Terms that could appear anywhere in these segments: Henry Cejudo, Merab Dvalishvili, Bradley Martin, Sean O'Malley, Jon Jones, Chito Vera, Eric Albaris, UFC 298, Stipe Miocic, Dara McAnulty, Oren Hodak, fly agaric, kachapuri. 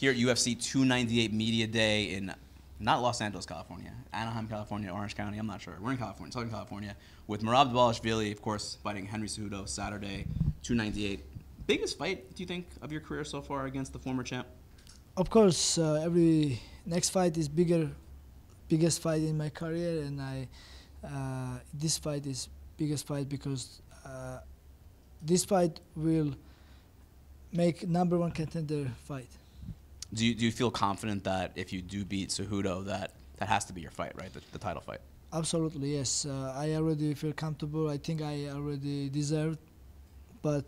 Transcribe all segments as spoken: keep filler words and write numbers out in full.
here at U F C two ninety-eight Media Day in not Los Angeles, California, Anaheim, California, Orange County, I'm not sure. We're in California, Southern California, with Merab Dvalishvili, of course, fighting Henry Cejudo Saturday, two ninety-eight. Biggest fight, do you think, of your career so far against the former champ? Of course, uh, every next fight is bigger, biggest fight in my career, and I uh, this fight is biggest fight because uh, this fight will make number one contender fight. Do you, do you feel confident that if you do beat Cejudo, that that has to be your fight, right? The, the title fight. Absolutely, yes. Uh, I already feel comfortable. I think I already deserved, but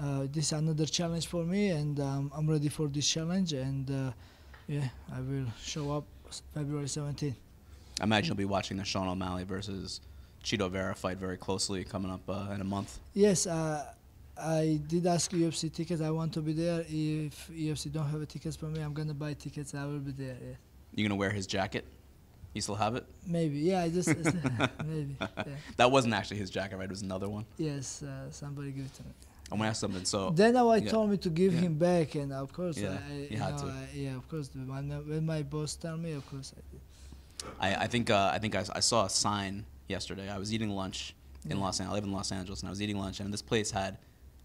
uh, this is another challenge for me, and um, I'm ready for this challenge. And uh, yeah, I will show up February seventeenth. I imagine you'll be watching the Sean O'Malley versus Chito Vera fight very closely coming up uh, in a month. Yes. Uh, I did ask U F C tickets. I want to be there. If U F C don't have a tickets for me, I'm gonna buy tickets. I will be there. Yeah. You gonna wear his jacket? You still have it? Maybe. Yeah. I just maybe. Yeah. That wasn't actually his jacket, right? It was another one. Yes. Uh, somebody gave it to me. I'm gonna ask something. So then I yeah. told me to give yeah. him back, and of course, yeah, I, you, you had know, to. I, yeah, of course. When my boss tell me, of course I did. I, I think uh, I think I, I saw a sign yesterday. I was eating lunch in yeah. Los Angeles. I live in Los Angeles, and I was eating lunch, and this place had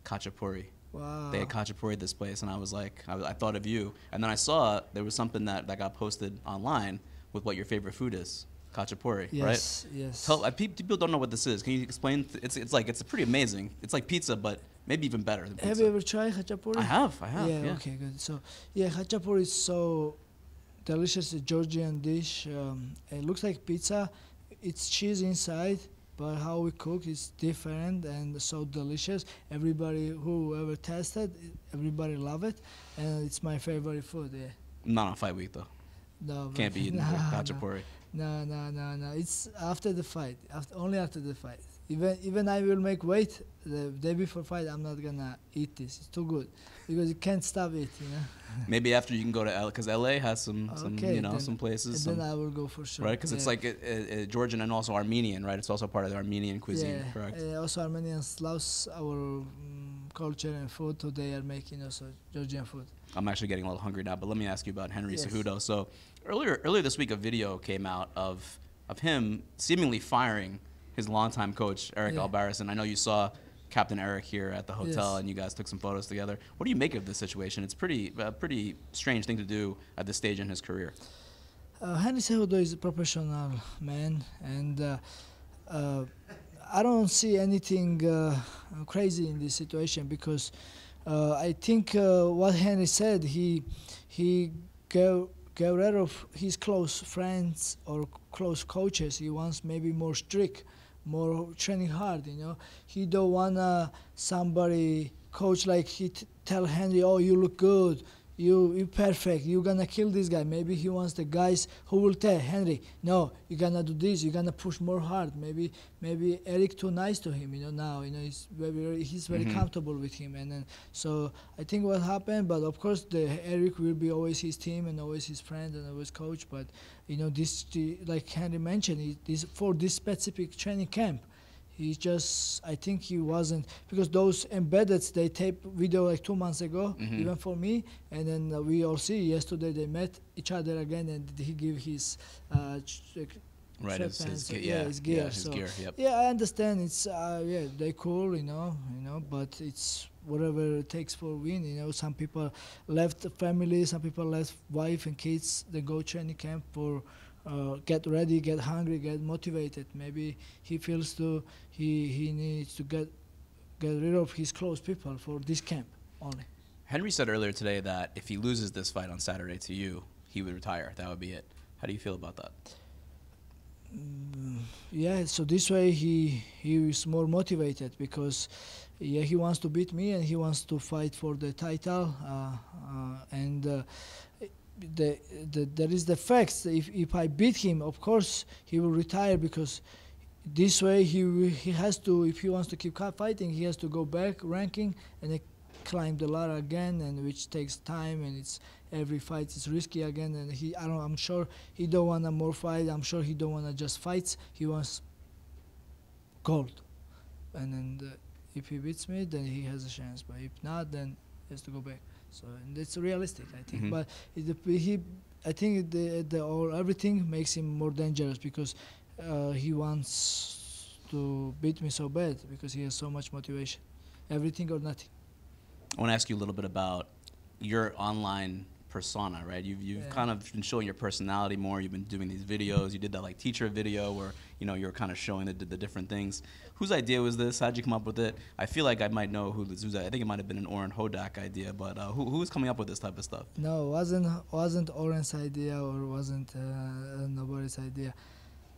kachapuri. Wow. They had kachapuri at this place, and I was like, I, I thought of you. And then I saw there was something that, that got posted online with what your favorite food is, kachapuri, yes, right? Yes, yes. Uh, people don't know what this is. Can you explain? Th it's it's like, it's pretty amazing. It's like pizza, but maybe even better than pizza. Have you ever tried kachapuri? I have, I have, yeah. yeah. Okay, good. So, yeah, kachapuri is so delicious, a Georgian dish. Um, it looks like pizza. It's cheese inside, but how we cook is different and so delicious. Everybody, whoever tasted, everybody love it, and it's my favorite food. Yeah. Not on fight week though. No. Can't be eaten. No, kachapuri. No, no, no, no. It's after the fight. After, only after the fight. Even even I will make weight the day before fight. I'm not gonna eat this. It's too good because you can't stop it. You know. Maybe after you can go to L A, because L A has some, some okay, you know then, some places. Some, then I will go for sure. Right, because yeah. it's like a, a, a Georgian and also Armenian, right? It's also part of the Armenian cuisine, yeah. correct? Uh, also Armenians love our um, culture and food. So they are making also Georgian food. I'm actually getting a little hungry now, but let me ask you about Henry yes. Cejudo. So earlier earlier this week, a video came out of of him seemingly firing his longtime coach, Eric yeah. Albaris, and I know you saw Captain Eric here at the hotel, yes. and you guys took some photos together. What do you make of this situation? It's pretty, a pretty strange thing to do at this stage in his career. Uh, Henry Cejudo is a professional man, and uh, uh, I don't see anything uh, crazy in this situation because uh, I think uh, what Henry said, he he gave. Get rid of his close friends or close coaches. He wants maybe more strict, more training hard, you know. He don't wanna somebody coach like he t tell Henry, oh, you look good, you you perfect, you're gonna kill this guy. Maybe he wants the guys who will tell Henry, no, you're gonna do this, you're gonna push more hard. Maybe maybe Eric too nice to him, you know, now, you know, he's very, he's very mm-hmm. comfortable with him. And then, so I think what happened, but of course the Eric will be always his team and always his friend and always coach. But, you know, this, like Henry mentioned, this, for this specific training camp, he just, I think he wasn't, because those embedded, they taped video like two months ago, mm-hmm. even for me, and then uh, we all see, yesterday they met each other again, and he gave his uh, right, his, his, yeah, yeah, his gear. Yeah, his so, gear yep. yeah, I understand, it's, uh, yeah, they cool, you know, you know, but it's whatever it takes for win, you know. Some people left the family, some people left wife and kids, they go training camp for, Uh, get ready, get hungry, get motivated. Maybe he feels to he he needs to get get rid of his close people for this camp only. Henry said earlier today that if he loses this fight on Saturday to you, he would retire. That would be it. How do you feel about that? Mm, yeah. So this way he he is more motivated because yeah he wants to beat me and he wants to fight for the title uh, uh, and. Uh, The, the, there is the facts. If, if I beat him, of course he will retire because this way he he has to, if he wants to keep fighting, he has to go back ranking and then climb the ladder again, and which takes time, and it's every fight is risky again. And he, I don't, I'm sure he don't want a more fight. I'm sure he don't want to just fight. He wants gold, and then the, if he beats me, then he has a chance. But if not, then he has to go back. So and it's realistic, I think. Mm-hmm. But it, he, I think the, the all everything makes him more dangerous because uh, he wants to beat me so bad because he has so much motivation. Everything or nothing. I want to ask you a little bit about your online persona, right? You've, you've yeah. kind of been showing your personality more. You've been doing these videos. You did that like teacher video where, you know, you're kind of showing the, the different things. Whose idea was this? How'd you come up with it? I feel like I might know who this was. I think it might have been an Oren Hodak idea, but uh, who, who was coming up with this type of stuff? No, it wasn't, wasn't Oren's idea or wasn't uh, nobody's idea.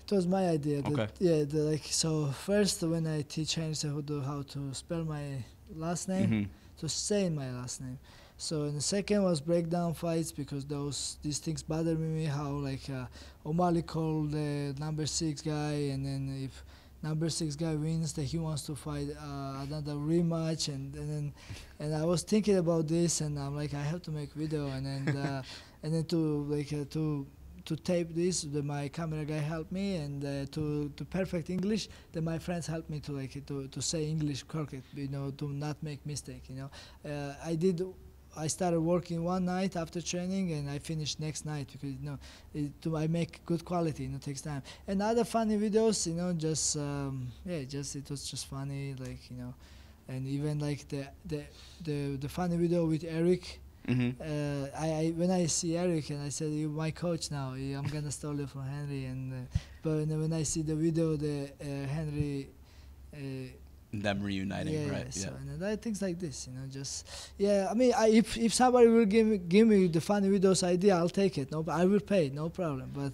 It was my idea. Okay. That, yeah, the, like, so first when I teach Henry Cejudo how to spell my last name, mm-hmm. to say my last name. So and the second was breakdown fights because those these things bother me. How like uh, O'Malley called the uh, number six guy, and then if number six guy wins, that he wants to fight uh, another rematch. And, and then and I was thinking about this, and I'm like, I have to make video, and then uh, and then to like uh, to to tape this. The, my camera guy helped me, and uh, to to perfect English. Then my friends helped me to like to to say English correct, you know, to not make mistake. You know, uh, I did. I started working one night after training, and I finished next night because you know, it, to, I make good quality. You know, it takes time. And other funny videos, you know, just um, yeah, just it was just funny, like you know, and even like the the the, the funny video with Eric. Mm-hmm. uh, I, I when I see Eric and I said, "You're my coach now. I'm gonna steal it from Henry." And uh, but when I see the video, the uh, Henry. Uh, Them reuniting, yeah, right? Yeah, so, yeah. And that, things like this, you know, just yeah. I mean, I, if if somebody will give me give me the funny videos idea, I'll take it. No, I will pay, no problem. But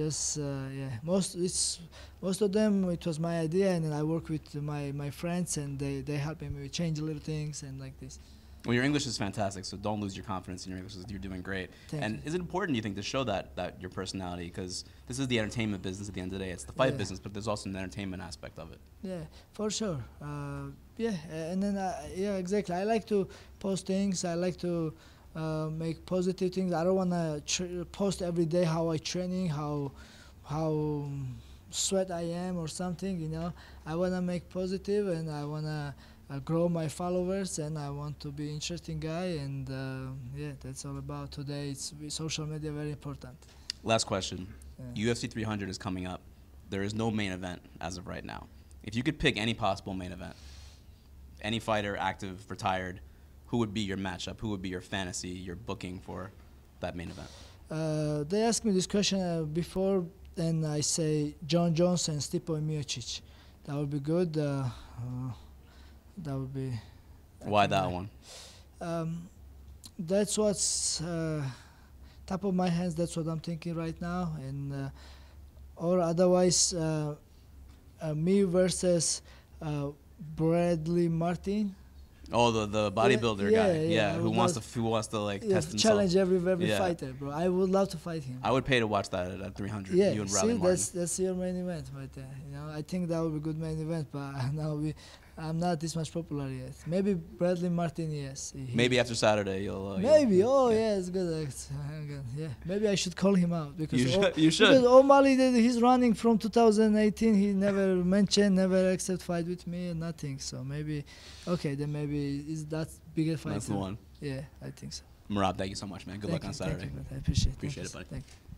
just uh, yeah, most it's most of them it was my idea, and then I work with my my friends, and they they help me change little things and like this. Well, your English is fantastic, so don't lose your confidence in your English. You're doing great. Thank and you. Is it important, do you think, to show that, that your personality? Because this is the entertainment business at the end of the day. It's the fight yeah. business, but there's also an entertainment aspect of it. Yeah, for sure. Uh, yeah, and then, uh, yeah, exactly. I like to post things. I like to uh, make positive things. I don't want to post every day how I'm training, how, how sweat I am or something, you know. I want to make positive, and I want to... I grow my followers, and I want to be an interesting guy, and uh, yeah, that's all about today. It's social media very important. Last question. Yeah. U F C three hundred is coming up. There is no main event as of right now. If you could pick any possible main event, any fighter, active, retired, who would be your matchup? Who would be your fantasy, your booking for that main event? Uh, they asked me this question uh, before, and I say Jon Jones and Stipe Miocic. That would be good. Uh, uh, That would be. Why that like, one? Um, that's what's uh, top of my hands. That's what I'm thinking right now, and uh, or otherwise, uh, uh, me versus uh, Bradley Martin. Oh, the the bodybuilder yeah, guy, yeah, yeah who wants to who wants to like yeah, test himself. Challenge every every yeah. fighter, bro. I would love to fight him. I would pay to watch that at, at three hundred. Yeah, you and see, that's that's your main event, but uh, you know, I think that would be a good main event, but now we. I'm not this much popular yet. Maybe Bradley Martin, yes. He Maybe after Saturday you'll... Uh, Maybe, you'll, oh yeah. yeah, it's good. Yeah. Maybe I should call him out. Because you should. You should. Because O'Malley, he's running from two thousand eighteen. He never mentioned, never accepted fight with me, nothing. So maybe, okay, then maybe is that bigger fight. That's the one. Yeah, I think so. Merab, thank you so much, man. Good thank luck you, on Saturday. Thank you, I appreciate it. Appreciate it, buddy. Thank you.